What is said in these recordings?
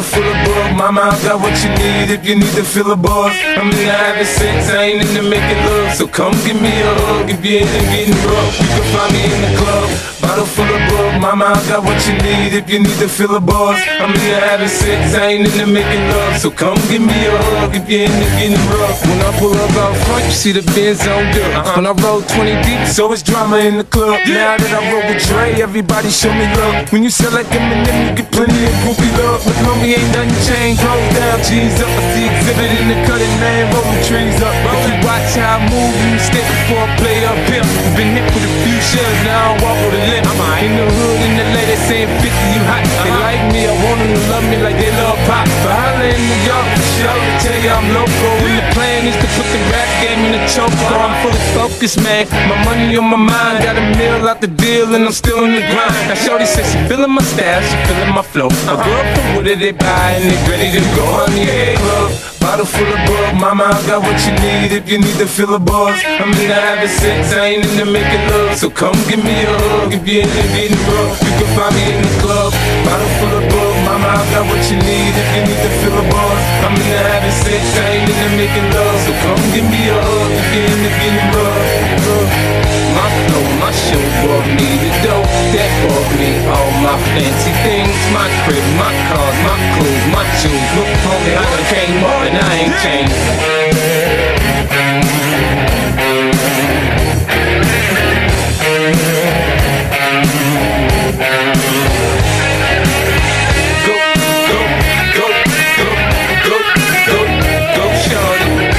to fill a book. Mama, I got what you need if you need to fill a book. I'm into having sex, I ain't into making love. So come give me a hug if you ain't into getting broke. You can find me in the club, bottle full of book. Mama, I got what you need if you need to fill a book. I'm into having sex, I ain't into making love. So come give me a hug if you ain't into getting rough. When I pull up out front, you see the Benz on dirt. When I roll 20 deep, so it's drama in the club. Now that I roll with Dre, everybody show me love. When you sell like Eminem, you get plenty of groupie love. But homie, ain't nothing changed. Clothes down, jeans up. I see exhibit in the cutting man, rolling trees up. If you watch how I move, you step before I play up here. Been hit with a few shells, now I walk with a limp. In the hood, in the LA, saying 50, you hot. They like me, I want them to love me like they love pop. But holla in New York, for sure, to tell you I'm loco. And the plan is to put the rap game in the choke. I'm full of focus, man. My money on my mind, got a meal out the deal, and I'm still in the grind. Now shorty said she feeling my style, she feeling my flow. My girl from what did they buy, and they ready to go on the head club. Bottle full of bug, mama, I got what you need if you need to fill a buzz. I'm into having sex, I ain't into making love. So come give me a hug if you ain't into getting rough. You can find me in the club, bottle full of bug, mama, I got what you need if you need to fill a buzz. I'm into having sex, I ain't into making love. So come give me a hug if you ain't into getting rough. My flow, my show bought me the dope, that bought me all my fancy things. My crib, my cars, my clothes, my shoes. Look, homie, I done came up and I ain't changed. Go, go, go, go, go, go, go, shorty.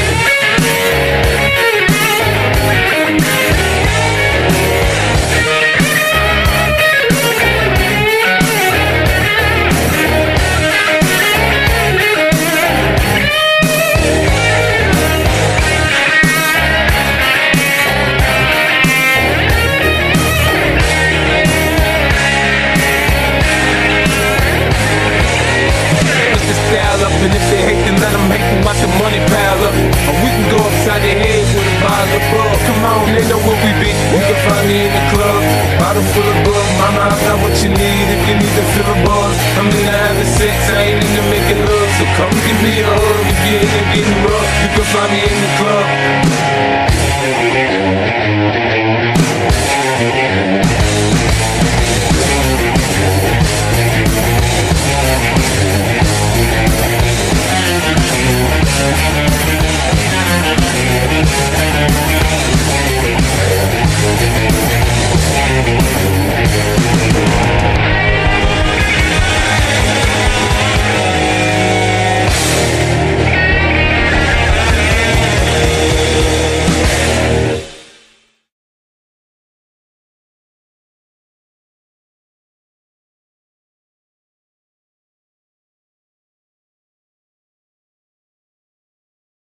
And if they hate, then let them hate them, watch the money pile up. Or we can go upside their heads with a pile of bug. Come on, they know what we be. You can find me in the club, bottle full of bug. Mama, I got what you need if you need to fill a buzz. I'm into having sex, I ain't into making love. So come give me a hug if you ain't into getting rough. You can find me in the club.